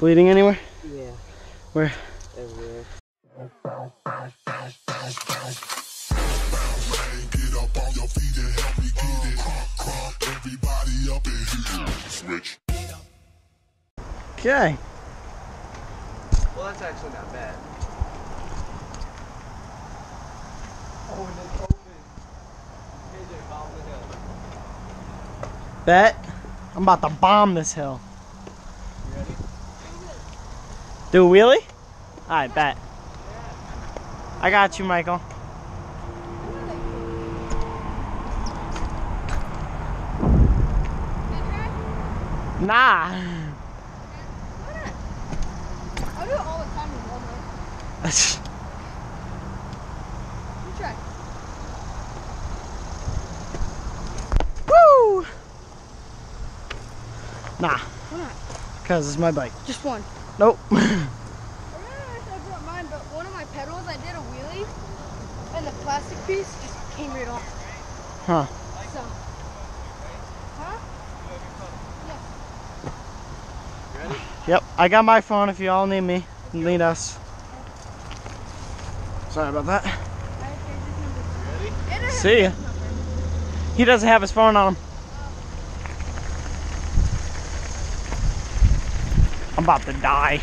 Bleeding anywhere? Yeah. Where? Everywhere. Get up on your feet and help me get it. Everybody up in here. Switch. Okay. Well, that's actually not bad. Oh, and it's open. KJ, bomb the hill. Bet. I'm about to bomb this hill. You ready? Do a wheelie? Alright, bet. Yeah. I got you, Michael. Nah. I do it all the time in Walmart. You try. Woo! Nah. Why not? Because it's my bike. Just one. Nope. I brought mine, but one of my pedals, I did a wheelie, and the plastic piece just came right off. Huh. So. Yep, I got my phone if you all need me, need us. Sorry about that. Ready? See ya. He doesn't have his phone on him. I'm about to die.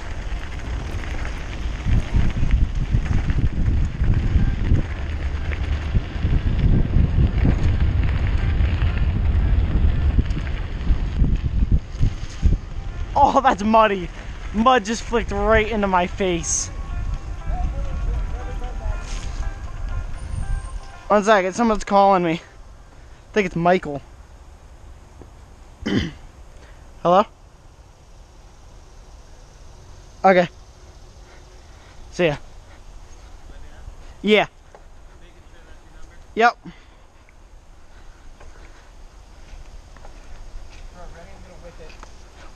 Oh, that's muddy. Mud just flicked right into my face. One second, someone's calling me. I think it's Michael. Hello? Okay. See ya. Yeah. Yep.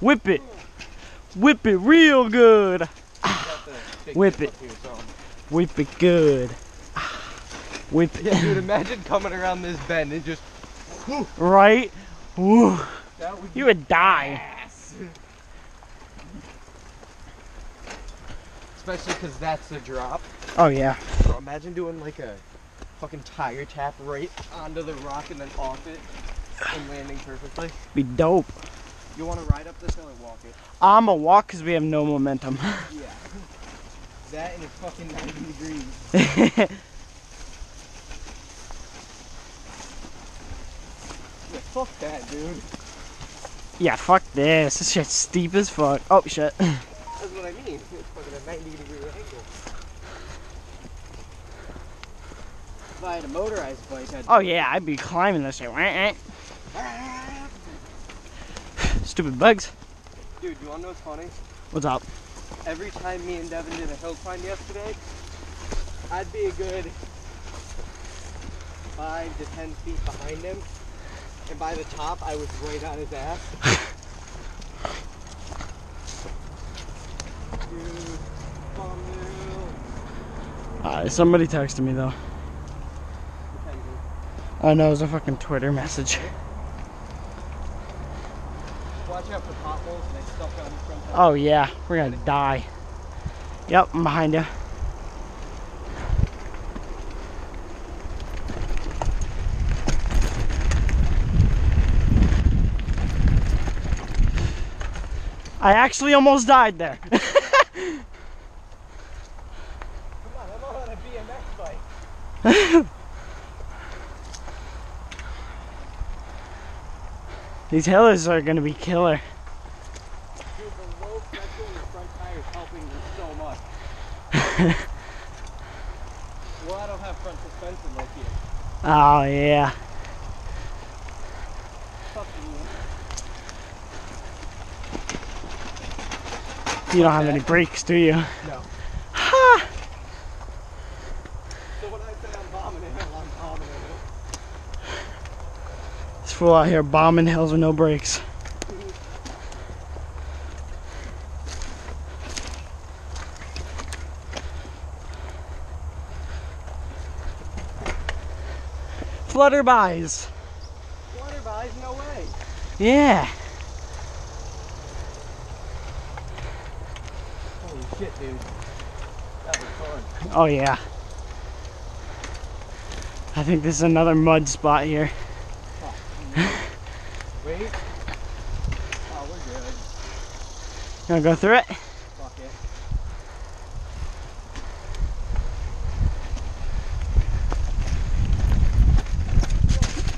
Whip it. Whip it real good. Whip it. Whip it good. Whip it. Yeah, dude, imagine coming around this bend and just. Whoo. Right? Woo. You would die. Ass. Especially because that's the drop. Oh, yeah. So imagine doing like a fucking tire tap right onto the rock and then off it and landing perfectly. Be dope. You want to ride up this hill and walk it? I'm going to walk because we have no momentum. Yeah. That and it's fucking 90 degrees. Yeah, fuck that, dude. Yeah, fuck this. This shit's steep as fuck. Oh, shit. That's what I mean. It's fucking a 90 degree angle. If I had a motorized bike, I'd... Oh, yeah, I'd be climbing this shit. Stupid bugs. Dude, you wanna know what's funny? What's up? Every time me and Devin did a hill climb yesterday, I'd be a good 5 to 10 feet behind him, and by the top, I was right on his ass. Dude, somebody texted me though. I know, it was a fucking Twitter message. Watch out for potholes and they stuff down in front of us. Oh yeah, we're gonna die. Yep, I'm behind you. I actually almost died there. Come on, I'm on a BMX bike. These hillers are gonna be killer. Dude, the low pressure in the front tire is helping me so much. Well, I don't have front suspension like you. Oh, yeah. You don't have any brakes, do you? No. Ha! So when I say I'm bombing it, I'm bombing it. Fool out here bombing hills with no brakes. Flutterbys. Flutterbys, no way. Yeah. Holy shit, dude. That was fun. Oh yeah. I think this is another mud spot here. Oh, no. Wait. Oh, we're good. You wanna go through it? Fuck it.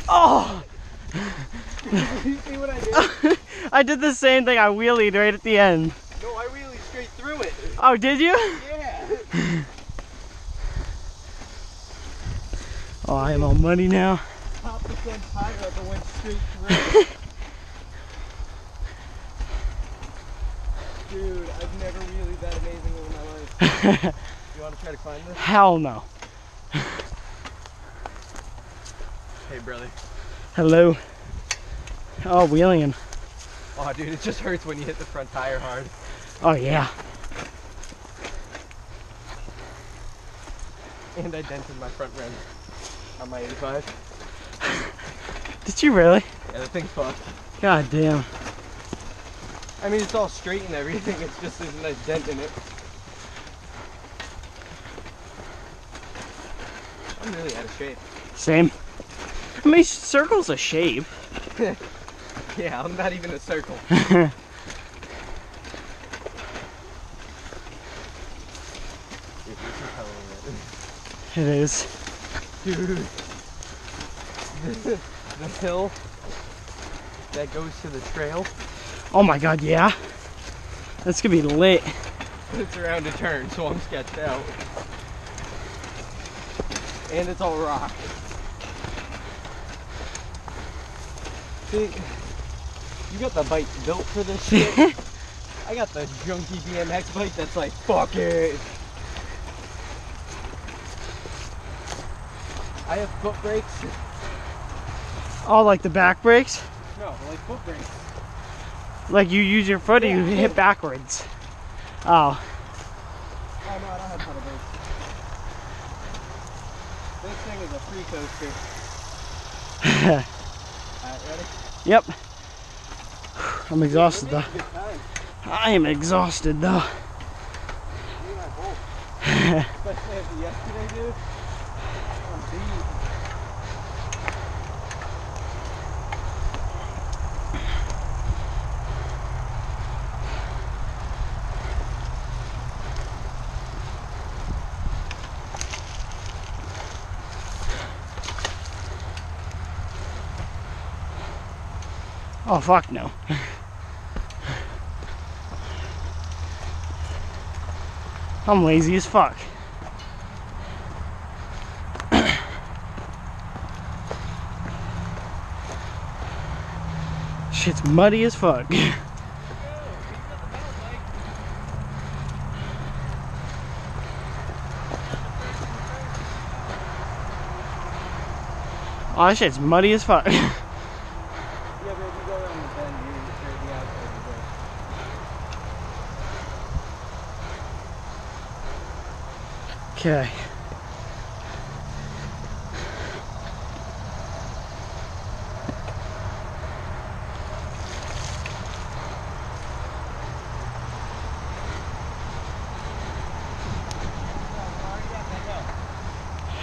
Oh! You see what I did? I did the same thing. I wheelied right at the end. No, I wheelied straight through it. Oh, did you? Yeah. Oh, I am all muddy now. Top the front tire up and went straight through. Dude, I've never wheelied that amazingly in my life. You want to try to climb this? Hell no. Hey, brother. Hello. Oh, wheeling. Oh, dude, it just hurts when you hit the front tire hard. Oh, yeah. And I dented my front rim on my 85. Did you really? Yeah, the thing's fucked. God damn. I mean, it's all straight and everything, it's just there's a nice dent in it. I'm really out of shape. Same. I mean, circle's a shape. Yeah, I'm not even a circle. It is. Dude, the hill that goes to the trail. Oh my god, yeah. That's gonna be lit. It's around a turn, so I'm sketched out. And it's all rock. See, you got the bike built for this shit. I got the junky BMX bike that's like, fuck it. I have foot brakes. Oh, like the back brakes? No, like foot brakes. Like you use your foot and you hit backwards. Oh. Oh no, I don't have pedal brakes. This thing is a free coaster. Alright, ready? Yep. I'm exhausted though. I am exhausted though. Especially after yesterday, dude. Oh fuck no. I'm lazy as fuck. Shit's muddy as fuck. Oh, that shit's muddy as fuck. Okay.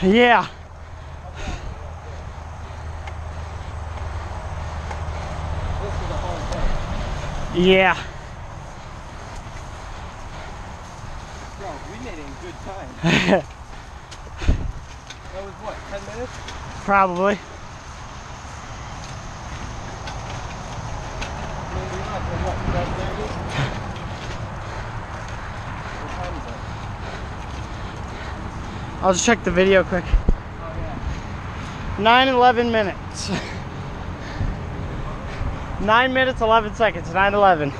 Yeah. Yeah. Bro, we made it in good time. That was what, 10 minutes? Probably. I'll just check the video quick. Oh, yeah. 9:11 minutes. 9 minutes, 11 seconds, 9:11.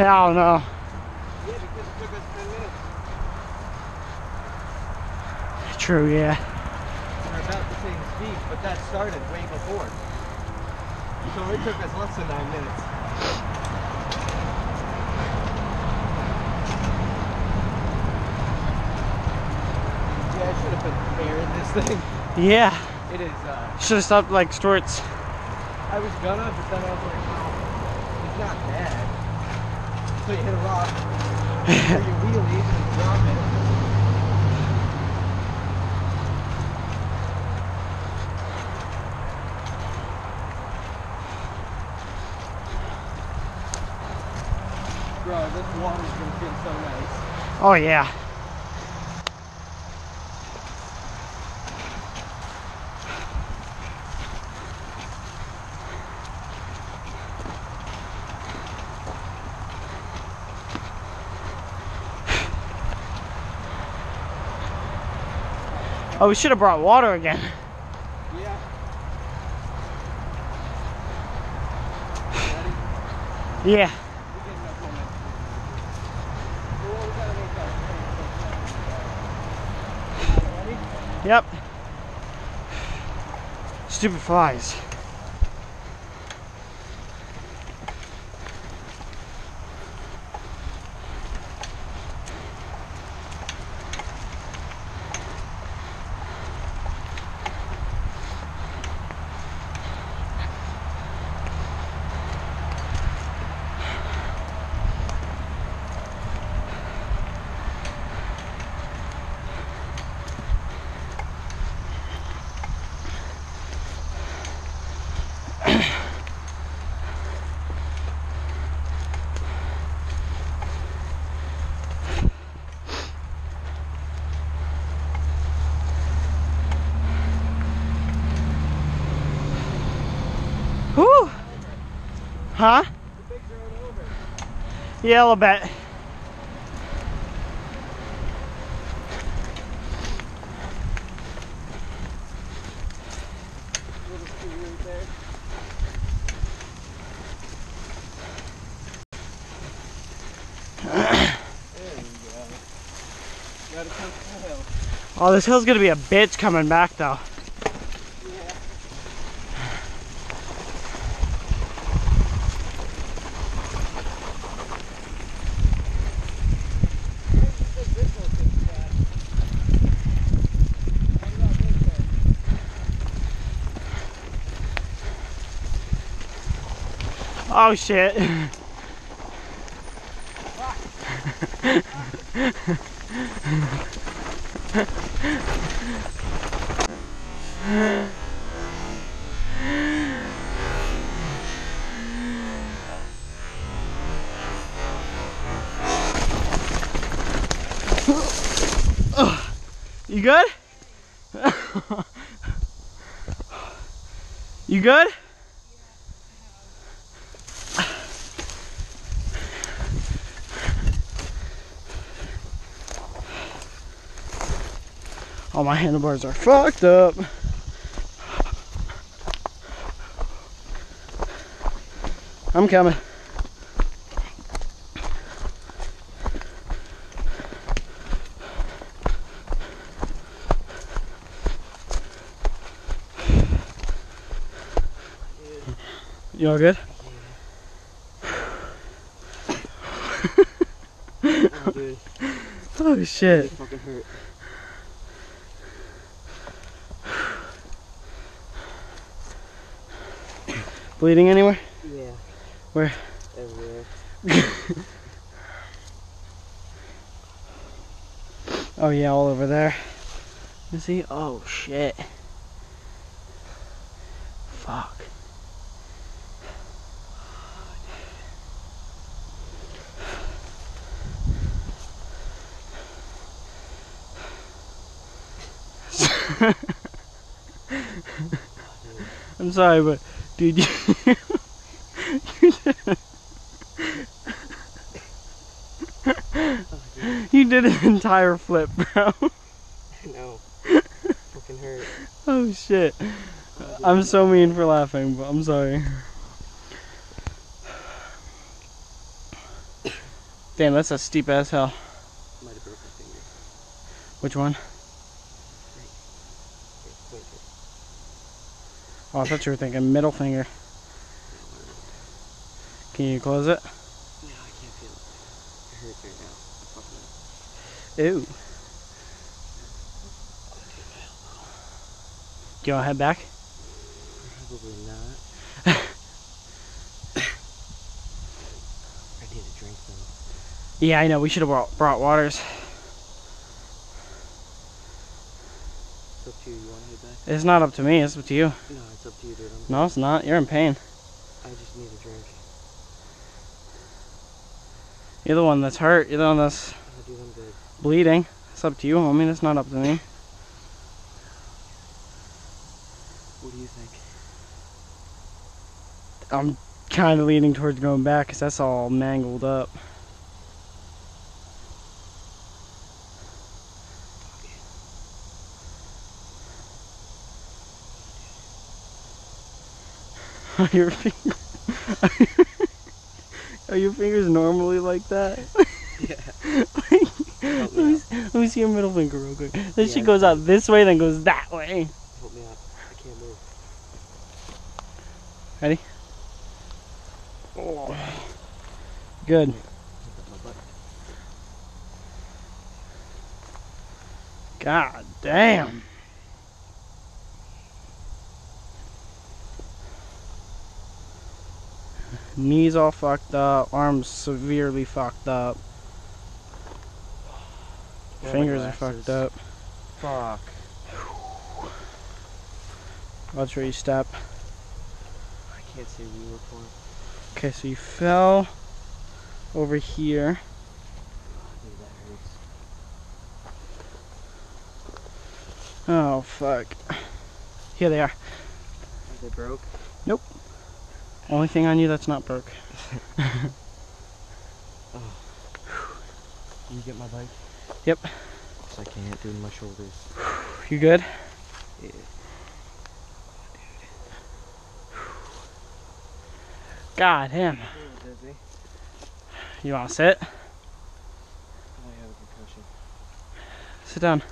Hell no. Yeah, because it took us 10 minutes. True, yeah. We're about the same speed, but that started way before. So it took us less than 9 minutes. in this thing. Yeah. It is. Should have stopped like Stewart's. I was gonna, but then I was like, oh, it's not bad. So you hit a rock, or you wheelie and drop it. Bro, this water's gonna feel so nice. Oh yeah. Oh, we should have brought water again. Yeah. Ready? Yeah. Yep. Stupid flies. Whoo! Huh? The big drone over. Yeah, a little bit. Oh, this hill's gonna be a bitch coming back though. Yeah. Oh shit. You good? You good? All my handlebars are fucked up. I'm coming. You all good? Yeah. I'm good. Oh shit. It fucking hurt. Bleeding anywhere? Yeah. Where? Everywhere. Oh yeah, all over there. You see? Oh shit. Fuck. I'm sorry, but dude, you did an entire flip, bro. I know. It fucking hurt. Oh shit. I'm so mean for laughing, but I'm sorry. Damn, that's a steep ass hill. Might have broke my finger. Which one? Oh, I thought you were thinking middle finger. Can you close it? No, I can't feel it. It hurts right now. Fucking. Ew. Do you want to head back? Probably not. I need a drink though. Yeah, I know. We should have brought waters. It's up to you. You want to head back? It's not up to me. It's up to you. No, it's up to you, dude. No, it's not. You're in pain. I just need a drink. You're the one that's hurt. You're the one that's bleeding. It's up to you, homie. It's not up to me. What do you think? I'm kind of leaning towards going back because that's all mangled up. Okay. Your finger. Are your fingers normally like that? Yeah. Let me see your middle finger real quick. This shit goes out this way, then goes that way. Help me out. I can't move. Ready? Oh. Good. God damn. Knees all fucked up, arms severely fucked up, fingers are fucked up. Fuck. Watch where you step. I can't see where you were going. Okay, so you fell over here. Dude, that hurts. Oh fuck. Here they are. Are they broke? Nope. Only thing on you that's not broke. Oh. Can you get my bike? Yep. I can't do my shoulders. You good? Yeah. Oh, dude. God, him. You want to sit? I have a concussion. Sit down.